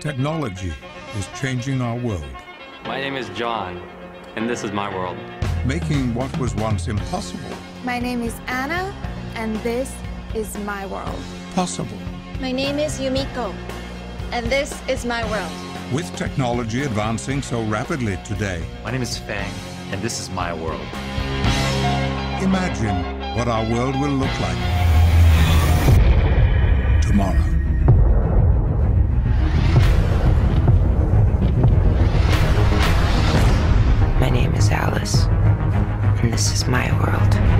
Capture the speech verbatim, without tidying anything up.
Technology is changing our world. My name is John, and this is my world. Making what was once impossible. My name is Anna, and this is my world. Possible. My name is Yumiko, and this is my world. With technology advancing so rapidly today. My name is Fang, and this is my world. Imagine what our world will look like tomorrow. My name is Alice, and this is my world.